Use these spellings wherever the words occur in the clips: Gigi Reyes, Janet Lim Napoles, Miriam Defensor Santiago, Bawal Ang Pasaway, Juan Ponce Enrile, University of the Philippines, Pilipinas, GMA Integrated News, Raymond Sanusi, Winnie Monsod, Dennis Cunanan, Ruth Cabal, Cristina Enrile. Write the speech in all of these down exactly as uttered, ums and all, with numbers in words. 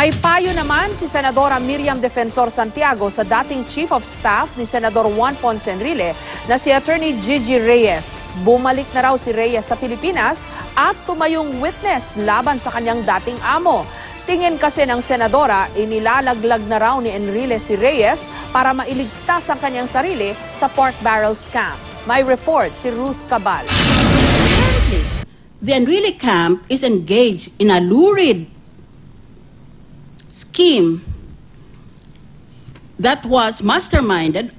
May payo naman si Senadora Miriam Defensor Santiago sa dating Chief of Staff ni Senador Juan Ponce Enrile na si Attorney Gigi Reyes. Bumalik na raw si Reyes sa Pilipinas at tumayong witness laban sa kanyang dating amo. Tingin kasi ng Senadora, inilalaglag na raw ni Enrile si Reyes para mailigtas ang kanyang sarili sa pork barrel scam. May report si Ruth Cabal. Apparently, the Enrile camp is engaged in a lurid scheme that was masterminded,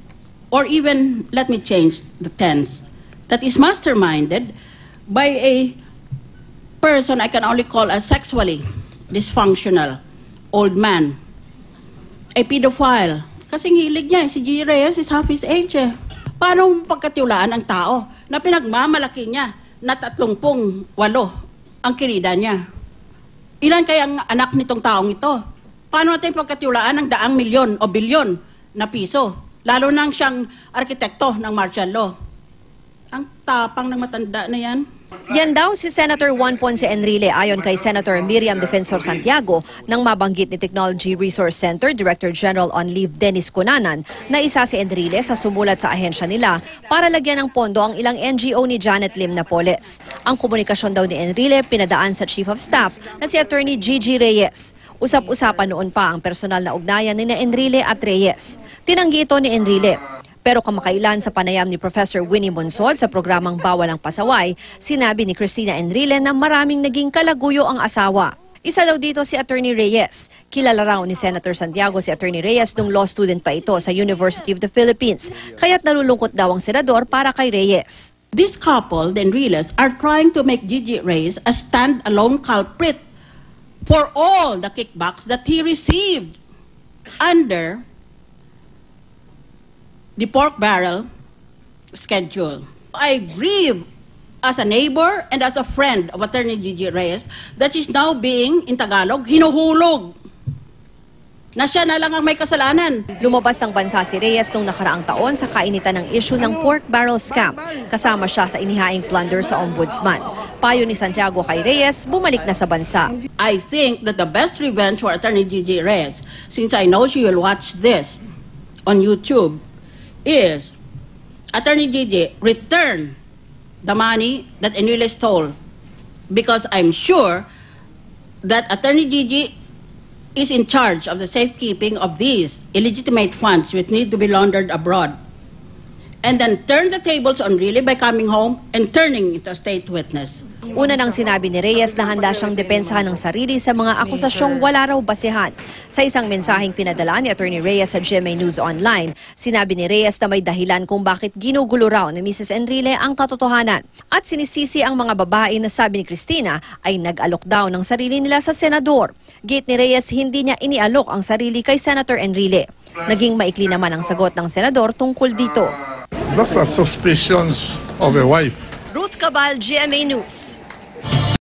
or even, let me change the tense, that is masterminded by a person I can only call a sexually dysfunctional old man, a pedophile. Kasing hilig niya, si Gigi Reyes is half his age eh. Paano pagkatiwalaan ang tao na pinagmamalaki niya na tatlong pong walo ang kirida niya? Ilan kaya ang anak nitong taong ito? Paano natin pagkatiwalaan ang daang milyon o bilyon na piso? Lalo nang siyang arkitekto ng martial law. Ang tapang ng matanda na yan. Yan daw si Senator Juan Ponce Enrile ayon kay Senator Miriam Defensor Santiago nang mabanggit ni Technology Resource Center Director General on Leave Dennis Cunanan na isa si Enrile sa sumulat sa ahensya nila para lagyan ng pondo ang ilang N G O ni Janet Lim Napoles. Ang komunikasyon daw ni Enrile pinadaan sa Chief of Staff na si Attorney Gigi Reyes. Usap-usapan noon pa ang personal na ugnayan ni Enrile at Reyes. Tinanggi ito ni Enrile. Pero kamakailan sa panayam ni Professor Winnie Monsod sa programang Bawal Ang Pasaway, sinabi ni Cristina Enrile na maraming naging kalaguyo ang asawa. Isa daw dito si Attorney Reyes. Kilala raw ni Senator Santiago si Attorney Reyes nung law student pa ito sa University of the Philippines, kaya't nalulungkot daw ang senador para kay Reyes. This couple, the Enriles, are trying to make Gigi Reyes a stand-alone culprit for all the kickbacks that he received under the pork barrel schedule. I grieve as a neighbor and as a friend of Attorney Gigi Reyes that she's now being, in Tagalog, hinuhulog. Na siya na lang ang may kasalanan. Lumabas ng bansa si Reyes noong nakaraang taon sa kainitan ng issue ng pork barrel scam. Kasama siya sa inihaing plunder sa ombudsman. Payo ni Santiago kay Reyes, bumalik na sa bansa. I think that the best revenge for Attorney Gigi Reyes, since I know she will watch this on YouTube, is Attorney Gigi return the money that Enrile stole, because I'm sure that Attorney Gigi is in charge of the safekeeping of these illegitimate funds which need to be laundered abroad, and then turn the tables on Enrile by coming home and turning into a state witness. Una nang sinabi ni Reyes na handa siyang depensahan ng sarili sa mga akusasyong wala raw basehan. Sa isang mensaheng pinadala ni Attorney Reyes sa G M A News Online, sinabi ni Reyes na may dahilan kung bakit ginugulo raw ni Missus Enrile ang katotohanan. At sinisisi ang mga babae na sabi ni Cristina ay nag-alok daw ng sarili nila sa senador. Git ni Reyes, hindi niya inialok ang sarili kay Senator Enrile. Naging maikli naman ang sagot ng senador tungkol dito. Those are suspicions of a wife. Ruth Cabal, G M A News.